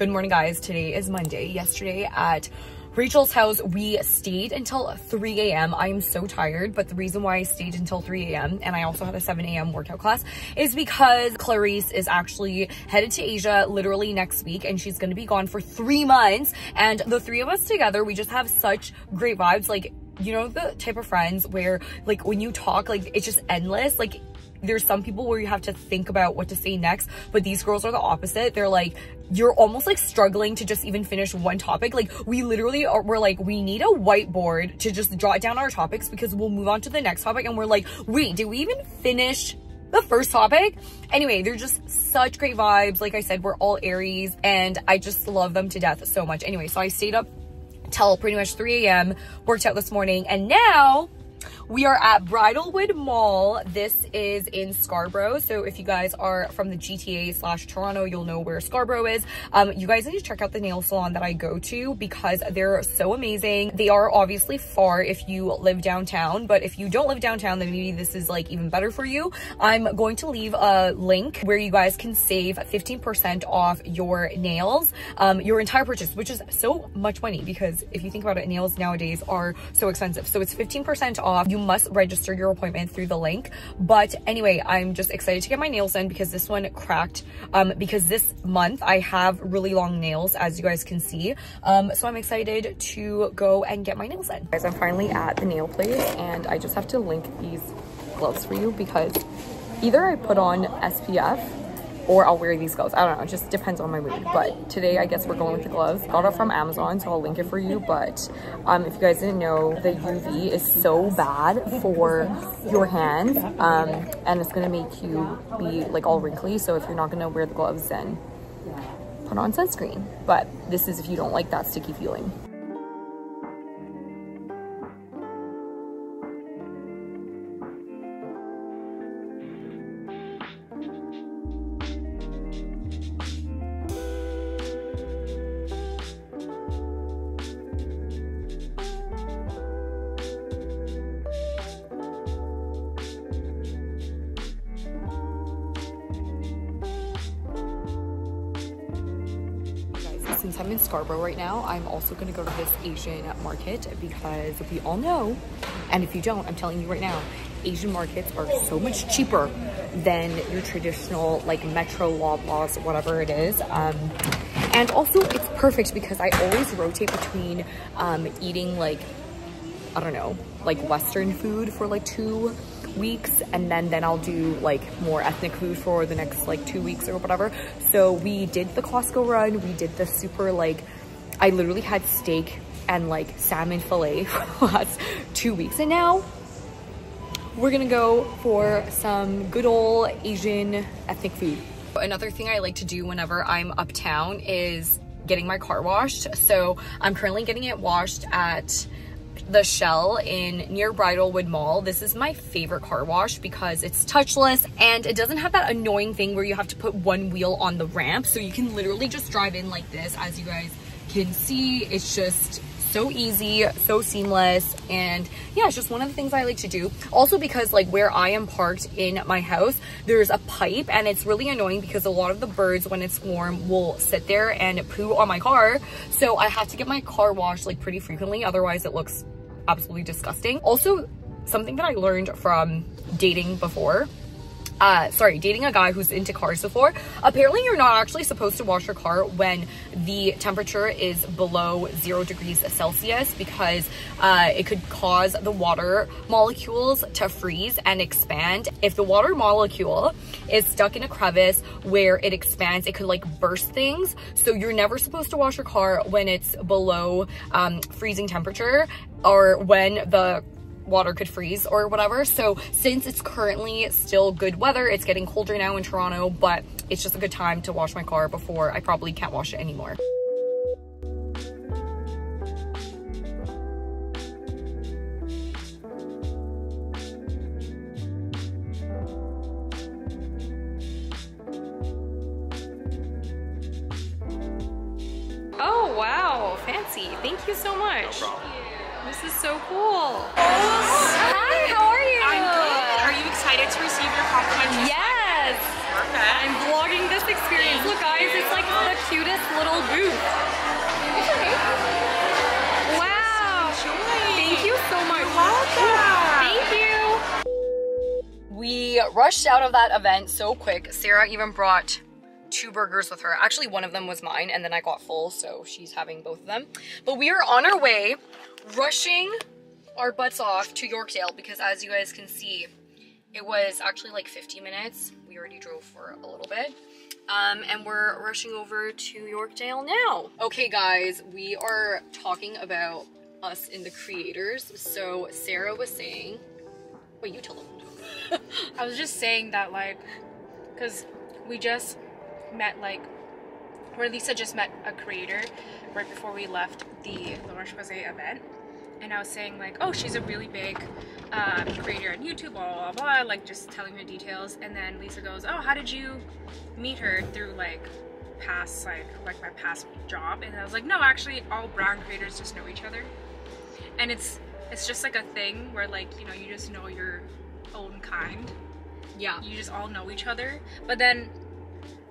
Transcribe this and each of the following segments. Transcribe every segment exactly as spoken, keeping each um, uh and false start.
Good morning, guys. Today is Monday. Yesterday at Rachel's house, we stayed until three A M I am so tired, but the reason why I stayed until three A M and I also had a seven A M workout class is because Clarice is actually headed to Asia literally next week, and she's going to be gone for three months. And the three of us together, we just have such great vibes. Like, you know, the type of friends where, like, when you talk, like, it's just endless. Like, there's some people where you have to think about what to say next, but these girls are the opposite. They're like, you're almost like struggling to just even finish one topic. Like, we literally are, we're like, we need a whiteboard to just jot down our topics because we'll move on to the next topic. And we're like, wait, did we even finish the first topic? Anyway, they're just such great vibes. Like I said, we're all Aries and I just love them to death so much. Anyway, so I stayed up till pretty much three A M, worked out this morning, and now we are at Bridlewood Mall. This is in Scarborough. So if you guys are from the G T A slash Toronto, you'll know where Scarborough is. Um, you guys need to check out the nail salon that I go to because they're so amazing. They are obviously far if you live downtown, but if you don't live downtown, then maybe this is like even better for you. I'm going to leave a link where you guys can save fifteen percent off your nails, um, your entire purchase, which is so much money because if you think about it, nails nowadays are so expensive. So it's fifteen percent off. You must register your appointment through the link. But anyway, I'm just excited to get my nails done because this one cracked, um, because this month I have really long nails, as you guys can see. Um, so I'm excited to go and get my nails done. Guys, I'm finally at the nail place and I just have to link these gloves for you because either I put on S P F or I'll wear these gloves. I don't know, it just depends on my mood. But today, I guess we're going with the gloves. Got it from Amazon, so I'll link it for you. But um, if you guys didn't know, the U V is so bad for your hands. Um, and it's gonna make you be like all wrinkly. So if you're not gonna wear the gloves, then put on sunscreen. But this is if you don't like that sticky feeling. Since I'm in Scarborough right now, I'm also going to go to this Asian market because we all know, and if you don't, I'm telling you right now, Asian markets are so much cheaper than your traditional, like, Metro Loblaws, whatever it is. Um, and also, it's perfect because I always rotate between um, eating, like, I don't know, like, Western food for, like, two weeks, and then then I'll do like more ethnic food for the next like two weeks or whatever. So we did the Costco run, we did the super, like, I literally had steak and like salmon fillet for the last two weeks, and now we're gonna go for some good old Asian ethnic food. Another thing I like to do whenever I'm uptown is getting my car washed. So I'm currently getting it washed at the Shell in near Bridlewood Mall. This is my favorite car wash because it's touchless and it doesn't have that annoying thing where you have to put one wheel on the ramp. So you can literally just drive in like this. As you guys can see, it's just so easy, so seamless. And yeah, it's just one of the things I like to do. Also because like where I am parked in my house, there's a pipe and it's really annoying because a lot of the birds when it's warm will sit there and poo on my car. So I have to get my car washed like pretty frequently. Otherwise it looks absolutely disgusting. Also, something that I learned from dating before, uh, sorry, dating a guy who's into cars before, apparently you're not actually supposed to wash your car when the temperature is below zero degrees Celsius because uh, it could cause the water molecules to freeze and expand. If the water molecule is stuck in a crevice where it expands, it could like burst things. So you're never supposed to wash your car when it's below um, freezing temperature or when the water could freeze or whatever. So since it's currently still good weather, it's getting colder now in Toronto, but it's just a good time to wash my car before I probably can't wash it anymore. Oh wow, fancy. Thank you so much. No problem. This is so cool. Oh, hi, how are you? I'm good. Are you excited to receive your complimentary? Yes. Perfect. I'm vlogging this experience. Look guys, it's like the cutest little booth. Wow. So thank you so much. Thank you. We rushed out of that event so quick. Sarah even brought two burgers with her. Actually, one of them was mine and then I got full, so she's having both of them. But we are on our way, rushing our butts off to Yorkdale because as you guys can see, it was actually like fifty minutes. We already drove for a little bit. Um, and we're rushing over to Yorkdale now. Okay guys, we are talking about us in the creators. So Sarah was saying, wait, you tell them. I was just saying that like, cause we just met like, or Lisa just met a creator right before we left the Laurent Choisé event. And I was saying like, oh, she's a really big um, creator on YouTube, blah, blah, blah, like just telling her details. And then Lisa goes, oh, how did you meet her? Through like past, like, like my past job. And I was like, no, actually all brown creators just know each other. And it's, it's just like a thing where like, you know, you just know your own kind. Yeah. You just all know each other. But then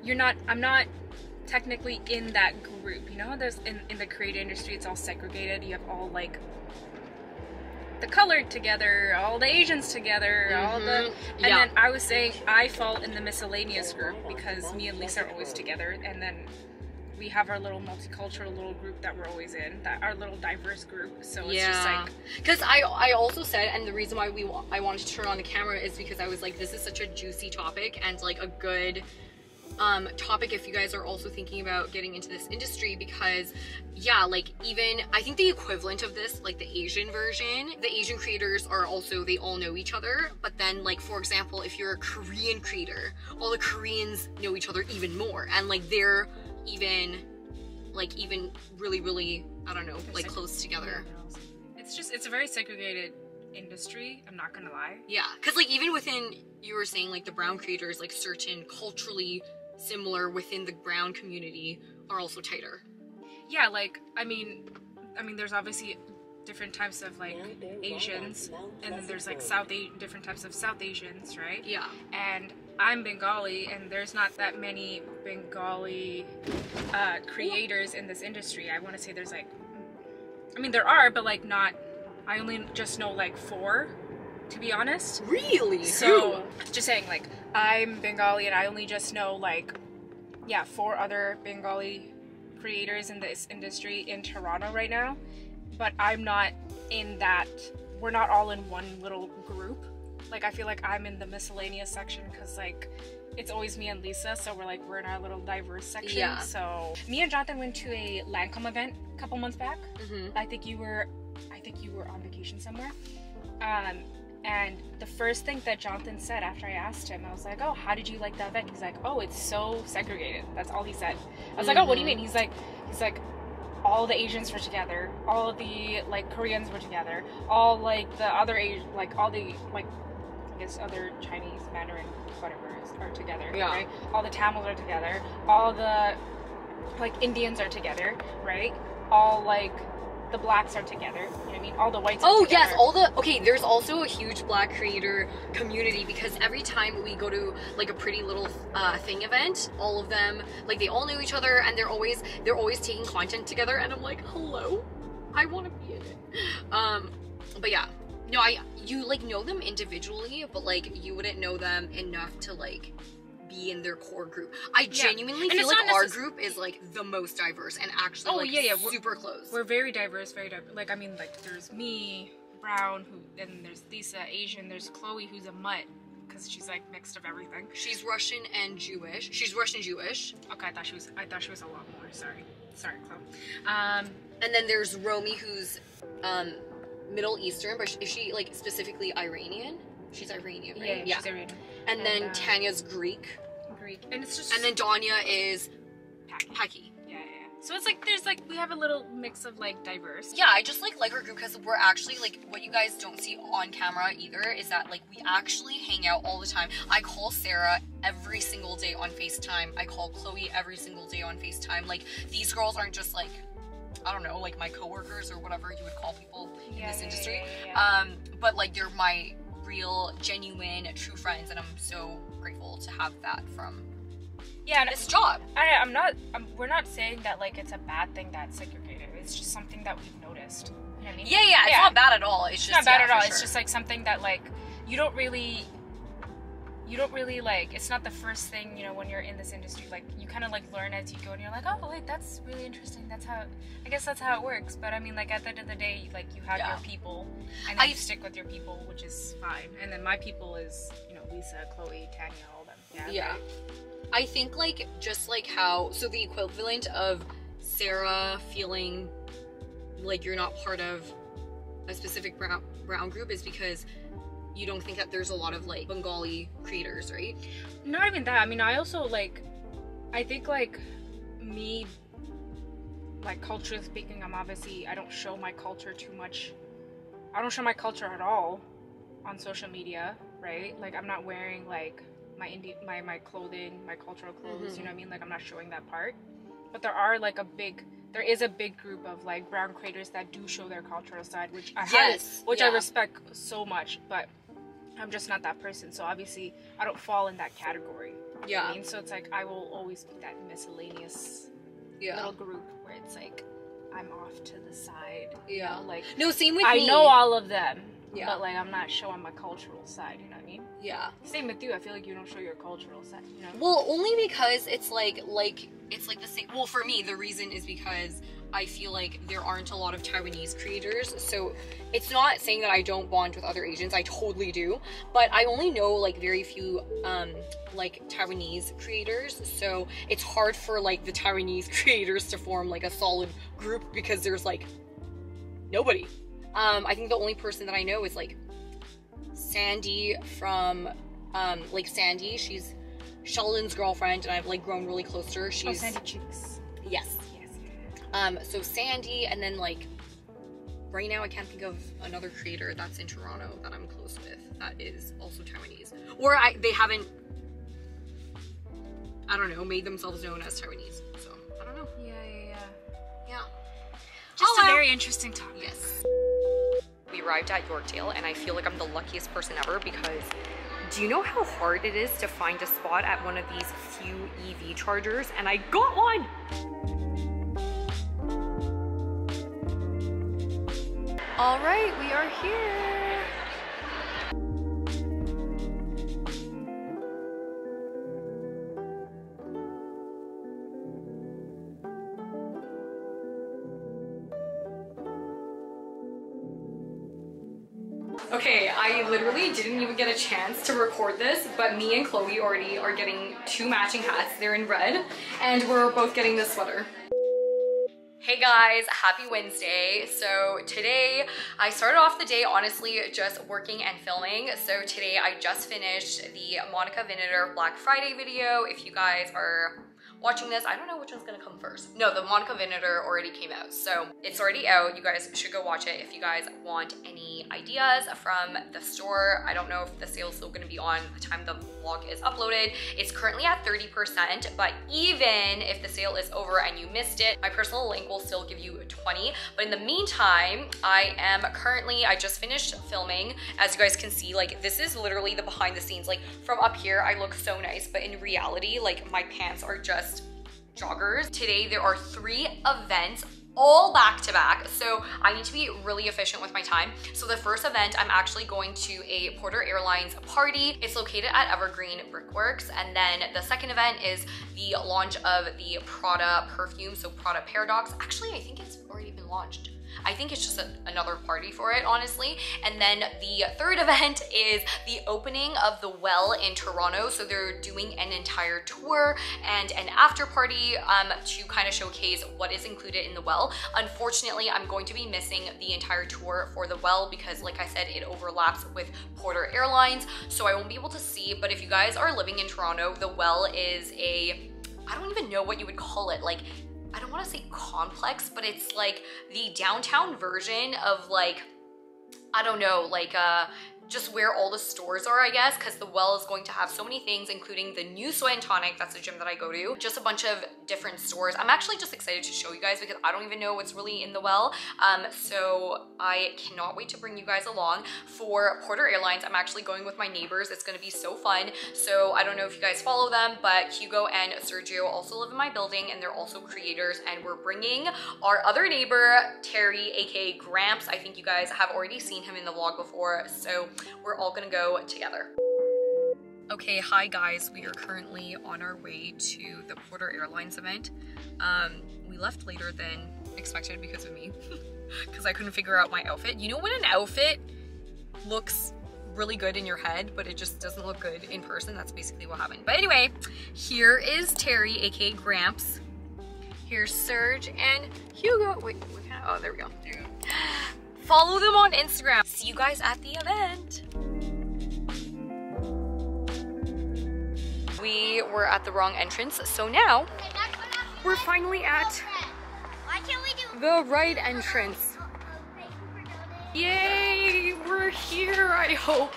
you're not, I'm not technically in that group, you know, there's in, in the creative industry, it's all segregated. You have all like, the colored together, all the Asians together, mm-hmm. all the, and yeah. then I was saying I fall in the miscellaneous group because me and Lisa are always together, and then we have our little multicultural little group that we're always in, that our little diverse group. So it's yeah. just like, because I I also said, and the reason why we I wanted to turn on the camera is because I was like, this is such a juicy topic and like a good Um, topic if you guys are also thinking about getting into this industry, because yeah, like even I think the equivalent of this, like the Asian version, the Asian creators are also, they all know each other, but then like for example if you're a Korean creator, all the Koreans know each other even more, and like they're even like even really really I don't know they're like close together. It's just, it's a very segregated industry, I'm not gonna lie. Yeah, because like even within, you were saying like the brown creators, like certain culturally similar within the brown community are also tighter. Yeah, like I mean I mean there's obviously different types of like Asians, and then there's like South A different types of South Asians, right? Yeah. And I'm Bengali, and there's not that many Bengali uh, creators in this industry. I want to say there's like, I mean there are, but like not, I only just know like four, to be honest. Really? So just saying like I'm Bengali and I only just know like, yeah, four other Bengali creators in this industry in Toronto right now, but I'm not in that, we're not all in one little group. Like I feel like I'm in the miscellaneous section because like it's always me and Lisa, so we're like, we're in our little diverse section. Yeah. So me and Jonathan went to a Lancome event a couple months back. Mm-hmm. I think you were, I think you were on vacation somewhere. Um, and the first thing that Jonathan said after I asked him, I was like, oh, how did you like that event? He's like, oh, it's so segregated. That's all he said. I was mm-hmm. like, oh, what do you mean? He's like, he's like, all the Asians were together. All the like Koreans were together. All like the other, like all the, like, I guess other Chinese, Mandarin, whatever are together. Yeah. Right? All the Tamils are together. All the like Indians are together. Right. All like, the blacks are together, you know what I mean? All the whites are oh, together. Yes, all the, okay, there's also a huge black creator community because every time we go to like a Pretty Little uh, Thing event, all of them, like they all know each other, and they're always, they're always taking content together, and I'm like, hello, I want to be in it. Um, but yeah, no, I, you like know them individually, but like you wouldn't know them enough to like be in their core group. I yeah. genuinely and feel like our group is like the most diverse and actually oh, like yeah, yeah. super we're, close. We're very diverse, very diverse. Like I mean like there's me, Brown, who then there's Lisa, Asian, there's Chloe who's a mutt because she's like mixed of everything. She's Russian and Jewish. She's Russian Jewish. Okay, I thought she was I thought she was a lot more. Sorry. Sorry, Chloe. Um and then there's Romy who's um Middle Eastern, but is she like specifically Iranian? She's Iranian, right? Yeah, yeah. she's Iranian. And, and then uh, Tanya's Greek. Greek. And it's just... And then Danya is... Paki. Paki. Yeah, yeah. So it's like, there's like, we have a little mix of like diverse. Yeah, I just like like our group because we're actually like, what you guys don't see on camera either is that like we actually hang out all the time. I call Sarah every single day on FaceTime. I call Chloe every single day on FaceTime. Like these girls aren't just like... I don't know, like my coworkers or whatever you would call people in yeah, this yeah, industry. Yeah, yeah, yeah. Um, but like they're my real, genuine, true friends, and I'm so grateful to have that from yeah, this job. I, I'm not, I'm, we're not saying that like it's a bad thing that's segregated. It's just something that we've noticed. You know what I mean? Yeah, yeah, it's yeah. not bad at all. It's, it's just not bad yeah, at all. Sure. It's just like something that like you don't really, you don't really like, it's not the first thing, you know, when you're in this industry, like you kind of like learn as you go and you're like, oh wait, that's really interesting. That's how, I guess that's how it works. But I mean, like at the end of the day, like you have yeah. your people and then I, you stick with your people, which is fine. And then my people is, you know, Lisa, Chloe, Tanya, all them. Yeah. yeah. Right? I think like, just like how, so the equivalent of Sarah feeling like you're not part of a specific brown, brown group is because you don't think that there's a lot of like Bengali creators, right? Not even that. I mean, I also like, I think like me, like culturally speaking, I'm obviously, I don't show my culture too much. I don't show my culture at all on social media, right? Like I'm not wearing like my Indian, my, my clothing, my cultural clothes, mm-hmm. you know what I mean? Like I'm not showing that part, but there are like a big, there is a big group of like brown creators that do show their cultural side, which I yes, have, which yeah. I respect so much, but I'm just not that person. So obviously I don't fall in that category. Yeah. I mean, so it's like, I will always be that miscellaneous yeah. little group where it's like, I'm off to the side. Yeah. You know, like no, same with I me. I know all of them, yeah. but like, I'm not showing my cultural side. You know what I mean? Yeah. Same with you. I feel like you don't show your cultural side. You know? Well, only because it's like, like, it's like the same. Well, for me, the reason is because I feel like there aren't a lot of Taiwanese creators. So it's not saying that I don't bond with other Asians. I totally do. But I only know like very few um, like Taiwanese creators. So it's hard for like the Taiwanese creators to form like a solid group because there's like nobody. Um, I think the only person that I know is like Sandy from um, like Sandy. She's Sheldon's girlfriend, and I've like grown really close to her. She's oh, Sandy Cheeks. Yes. Yes. Um. So Sandy, and then like, right now I can't think of another creator that's in Toronto that I'm close with that is also Taiwanese, or I they haven't. I don't know, made themselves known as Taiwanese. So I don't know. Yeah, yeah, yeah. Yeah. Just oh, a very interesting topic. Yes. We arrived at Yorkdale, and I feel like I'm the luckiest person ever because. Do you know how hard it is to find a spot at one of these few E V chargers? And I got one! All right, we are here. Okay, I literally didn't even get a chance to record this, but me and Chloe already are getting two matching hats. They're in red, and we're both getting this sweater. Hey guys, happy Wednesday. So today, I started off the day honestly just working and filming. So today I just finished the Monica Vinader Black Friday video. If you guys are watching this, I don't know which one's gonna come first. No, the Monica Vinader already came out, so it's already out. You guys should go watch it if you guys want any ideas from the store. I don't know if the sale's still gonna be on by the time the vlog is uploaded. It's currently at thirty percent, but even if the sale is over and you missed it, my personal link will still give you twenty. But in the meantime, I am currently, I just finished filming. As you guys can see, like this is literally the behind the scenes. Like from up here, I look so nice, but in reality, like my pants are just joggers. Today there are three events all back to back, so I need to be really efficient with my time. So the first event, I'm actually going to a Porter Airlines party. It's located at Evergreen Brickworks. And then the second event is the launch of the Prada perfume, so Prada Paradoxe. Actually, I think it's already been launched. I think it's just a, another party for it, honestly. And then the third event is the opening of the Well in Toronto. So they're doing an entire tour and an after party um, to kind of showcase what is included in the Well. Unfortunately, I'm going to be missing the entire tour for the Well because like I said, it overlaps with Porter Airlines. So I won't be able to see, but if you guys are living in Toronto, the Well is a, I don't even know what you would call it, like I don't want to say complex, but it's like the downtown version of like, I don't know, like a just where all the stores are, I guess, because the Well is going to have so many things, including the new Soy and Tonic, that's the gym that I go to, just a bunch of different stores. I'm actually just excited to show you guys because I don't even know what's really in the Well. Um, so I cannot wait to bring you guys along. For Porter Airlines, I'm actually going with my neighbors. It's gonna be so fun. So I don't know if you guys follow them, but Hugo and Sergio also live in my building and they're also creators, and we're bringing our other neighbor, Terry, aka Gramps. I think you guys have already seen him in the vlog before, so we're all gonna go together. Okay, hi guys, we are currently on our way to the Porter Airlines event. Um, we left later than expected because of me, because I couldn't figure out my outfit. You know when an outfit looks really good in your head, but it just doesn't look good in person? That's basically what happened. But anyway, here is Terry, aka Gramps. Here's Serge and Hugo. Wait, what kind of, oh, there we go. There we go. Follow them on Instagram. See you guys at the event. We were at the wrong entrance, so now we're finally at the right entrance. Yay, we're here, I hope.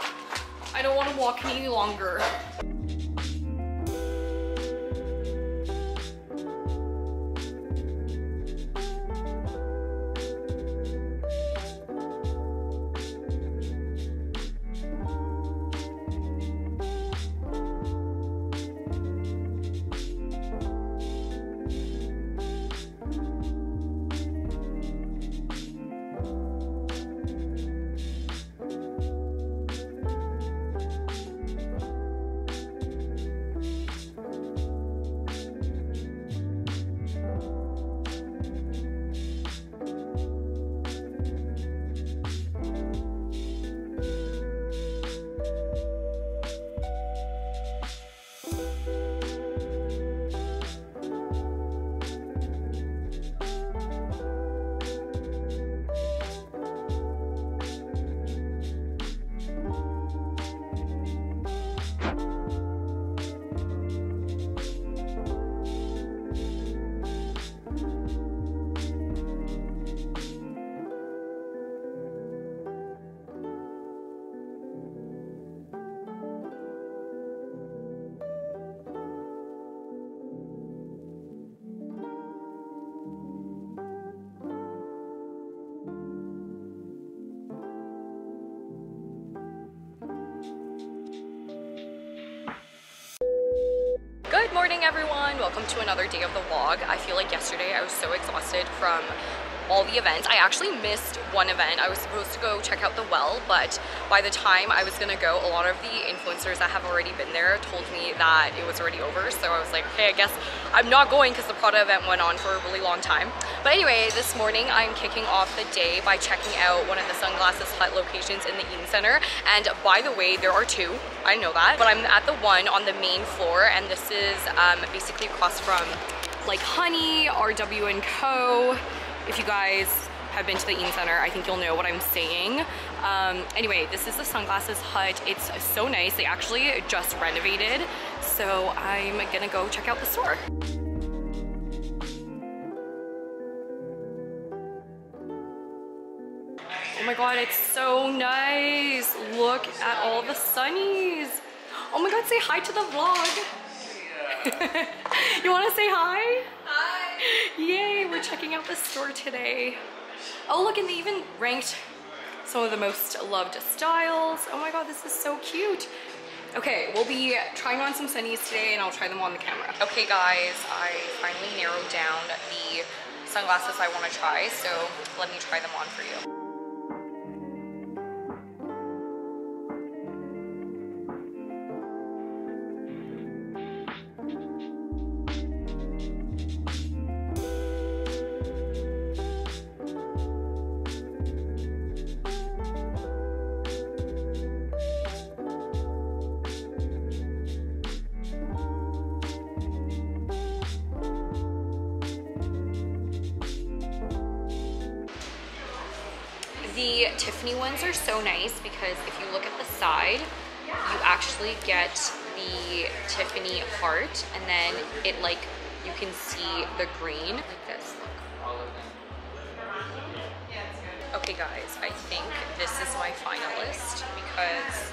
I don't want to walk any longer. Good morning, everyone. Welcome to another day of the vlog. I feel like yesterday I was so exhausted from all the events. I actually missed one event. I was supposed to go check out the Well, but by the time I was gonna go, a lot of the influencers that have already been there told me that it was already over. So I was like, okay, I guess I'm not going, because the Prada event went on for a really long time. But anyway, this morning I'm kicking off the day by checking out one of the Sunglasses Hut locations in the Eaton Center. And by the way, there are two. I know that, but I'm at the one on the main floor, and this is um, basically across from like Honey, R W and Co. If you guys have been to the Eaton Center, I think you'll know what I'm saying. Um, anyway, this is the Sunglasses Hut. It's so nice. They actually just renovated, so I'm gonna go check out the store. Oh my god, it's so nice. Look at all the sunnies. Oh my god, say hi to the vlog. You want to say hi? Hi. Yay, we're checking out the store today. Oh look, and they even ranked some of the most loved styles. Oh my god, this is so cute. Okay, we'll be trying on some sunnies today and I'll try them on the camera. Okay guys, I finally narrowed down the sunglasses I want to try, so let me try them on for you. The Tiffany ones are so nice because if you look at the side, you actually get the Tiffany heart, and then it, like, you can see the green like this. Look. Okay, Okay guys, I think this is my final list because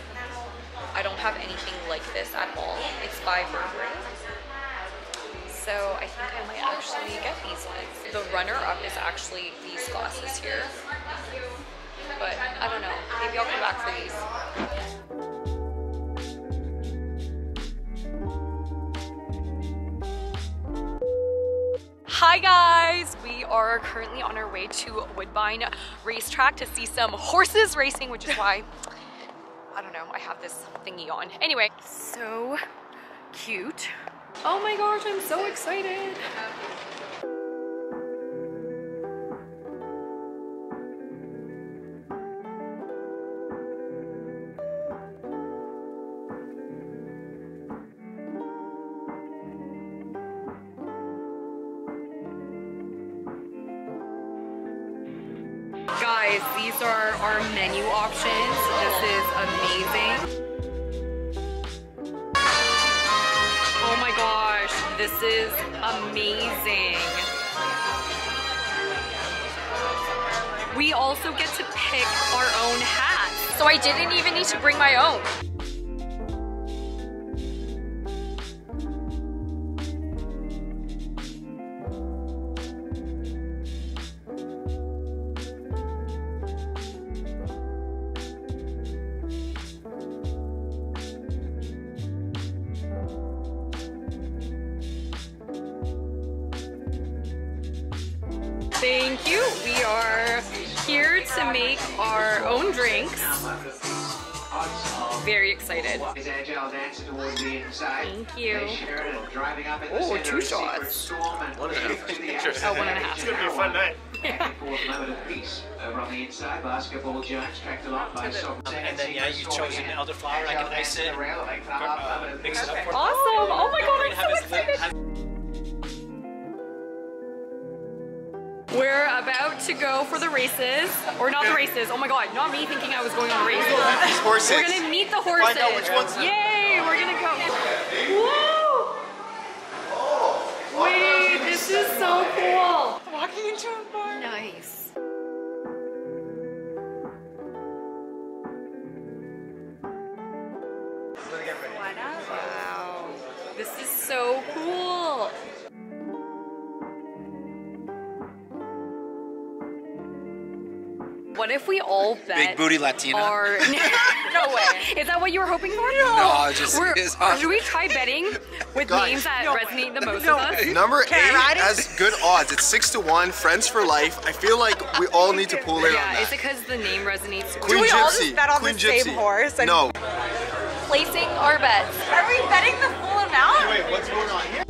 I don't have anything like this at all. It's by Burberry. So I think I might actually get these ones. The runner-up is actually these glasses here. But I don't know, maybe I'll come back for these. Hi guys, we are currently on our way to Woodbine Racetrack to see some horses racing, which is why, I don't know, I have this thingy on. Anyway, so cute. Oh my gosh, I'm so excited. Guys, these are our menu options. This is amazing. Oh my gosh, this is amazing. We also get to pick our own hats. So I didn't even need to bring my own. Thank you. We are here to make our own drinks. Very excited. Thank you. Oh, two shots. One and a half. Oh, one and a half. It's going to be a fun night. And then, yeah, you've chosen the elderflower. I can ice it. Uh, mix it up for awesome. Oh my god, I'm so excited. We're about to go for the races, or not the races. Oh my god, not me thinking I was going on a race. These horses. We're gonna meet the horses. Find out which ones. Yay, we're gonna go. Whoa! Wait, this is so cool. Walking into a bar. Nice. Wow, this is so cool. What if we all bet big booty Latina? Our... No way. Is that what you were hoping for? No, no just we're... Should we try betting with God, names that no resonate way. the most no with way. us? Number Can eight has good odds. It's six to one. Friends for life. I feel like we all need to pull in yeah, on that. Yeah, is it because the name resonates? Queen Do we Gypsy. all just bet on Queen the Gypsy. same horse? And no. Placing our bets. Are we betting the full amount? Wait, wait what's going on here?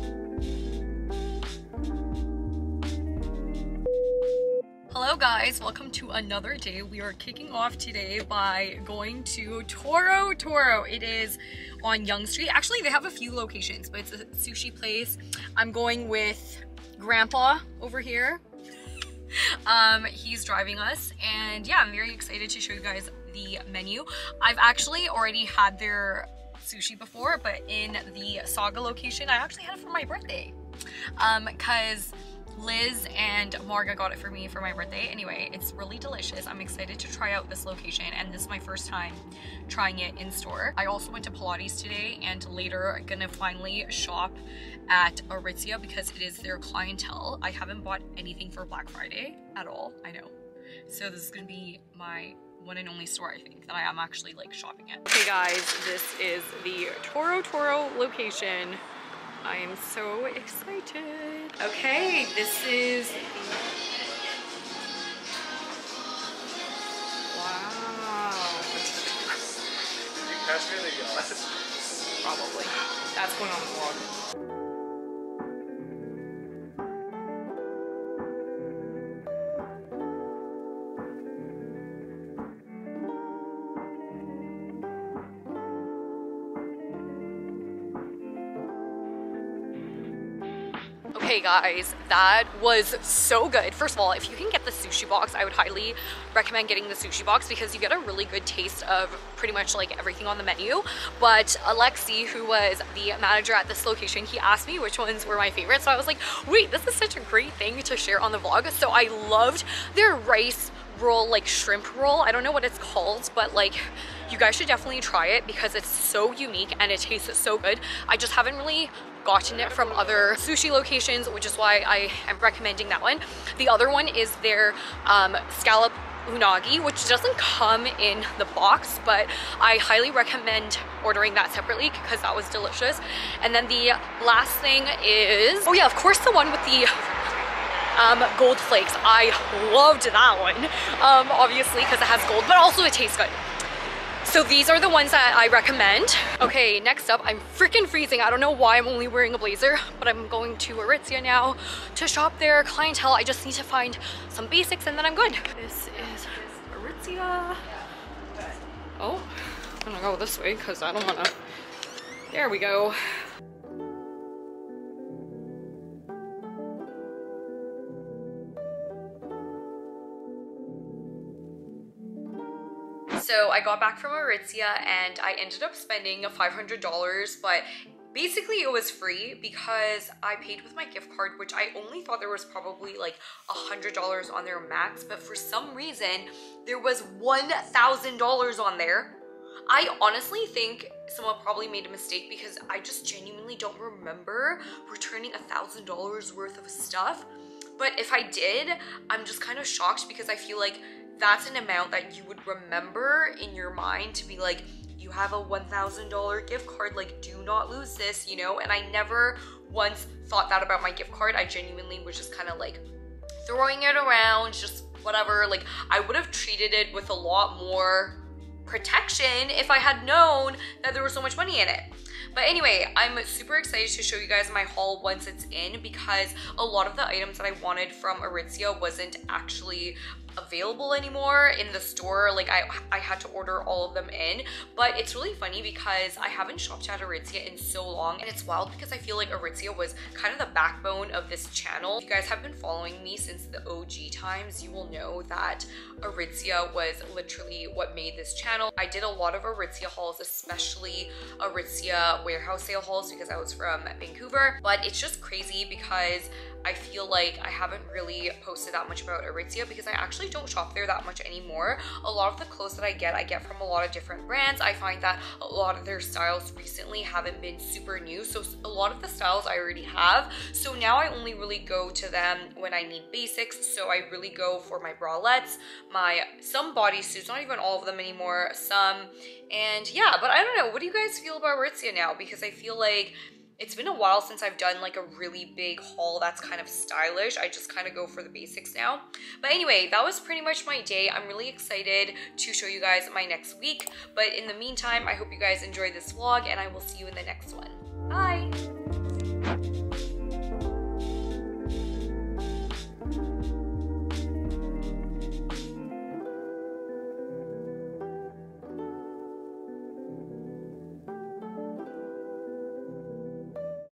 Hello guys, welcome to another day. We are kicking off today by going to Toro Toro. It is on Yonge Street. Actually, they have a few locations, but it's a sushi place. I'm going with Grandpa over here. Um, he's driving us, and yeah, I'm very excited to show you guys the menu. I've actually already had their sushi before, but in the Saga location, I actually had it for my birthday. Um, cause Liz and Marga got it for me for my birthday. Anyway, it's really delicious. I'm excited to try out this location, and this is my first time trying it in store. I also went to Pilates today, and later I'm gonna finally shop at Aritzia because it is their clientele. I haven't bought anything for Black Friday at all, I know. So this is gonna be my one and only store, I think, that I am actually like shopping at. Okay guys, this is the Toro Toro location. I am so excited. Okay, this is... Wow. Did you catch me in the glass? Probably. That's going on the vlog. Okay guys, that was so good. First of all, if you can get the sushi box, I would highly recommend getting the sushi box because you get a really good taste of pretty much like everything on the menu. But Alexi, who was the manager at this location, he asked me which ones were my favorite. So I was like, wait, this is such a great thing to share on the vlog. So I loved their rice roll, like shrimp roll. I don't know what it's called, but like you guys should definitely try it because it's so unique and it tastes so good. I just haven't really gotten it from other sushi locations, which is why I am recommending that one. The other one is their um, scallop unagi, which doesn't come in the box, but I highly recommend ordering that separately because that was delicious. And then the last thing is, oh yeah, of course, the one with the um gold flakes. I loved that one, um obviously because it has gold, but also it tastes good. So these are the ones that I recommend. Okay, next up, I'm freaking freezing. I don't know why I'm only wearing a blazer, but I'm going to Aritzia now to shop their clientele. I just need to find some basics and then I'm good. This is Aritzia. Oh, I'm gonna go this way because I don't wanna, there we go. So I got back from Aritzia and I ended up spending five hundred dollars, but basically it was free because I paid with my gift card, which I only thought there was probably like one hundred dollars on there max, but for some reason there was one thousand dollars on there. I honestly think someone probably made a mistake because I just genuinely don't remember returning one thousand dollars worth of stuff. But if I did, I'm just kind of shocked because I feel like that's an amount that you would remember in your mind to be like, you have a one thousand dollar gift card, like do not lose this, you know? And I never once thought that about my gift card. I genuinely was just kind of like throwing it around, just whatever. Like I would have treated it with a lot more protection if I had known that there was so much money in it. But anyway, I'm super excited to show you guys my haul once it's in because a lot of the items that I wanted from Aritzia wasn't actually available anymore in the store. Like I, I had to order all of them in, but it's really funny because I haven't shopped at Aritzia in so long, and it's wild because I feel like Aritzia was kind of the backbone of this channel. If you guys have been following me since the O G times, you will know that Aritzia was literally what made this channel. I did a lot of Aritzia hauls, especially Aritzia warehouse sale hauls because I was from Vancouver, but it's just crazy because I feel like I haven't really posted that much about Aritzia because I actually don't shop there that much anymore. A lot of the clothes that I get, I get from a lot of different brands. I find that a lot of their styles recently haven't been super new. So a lot of the styles I already have. So now I only really go to them when I need basics. So I really go for my bralettes, my some bodysuits, not even all of them anymore, some. And yeah, but I don't know. What do you guys feel about Aritzia now? Because I feel like it's been a while since I've done like a really big haul that's kind of stylish. I just kind of go for the basics now. But anyway, that was pretty much my day. I'm really excited to show you guys my next week. But in the meantime, I hope you guys enjoyed this vlog and I will see you in the next one.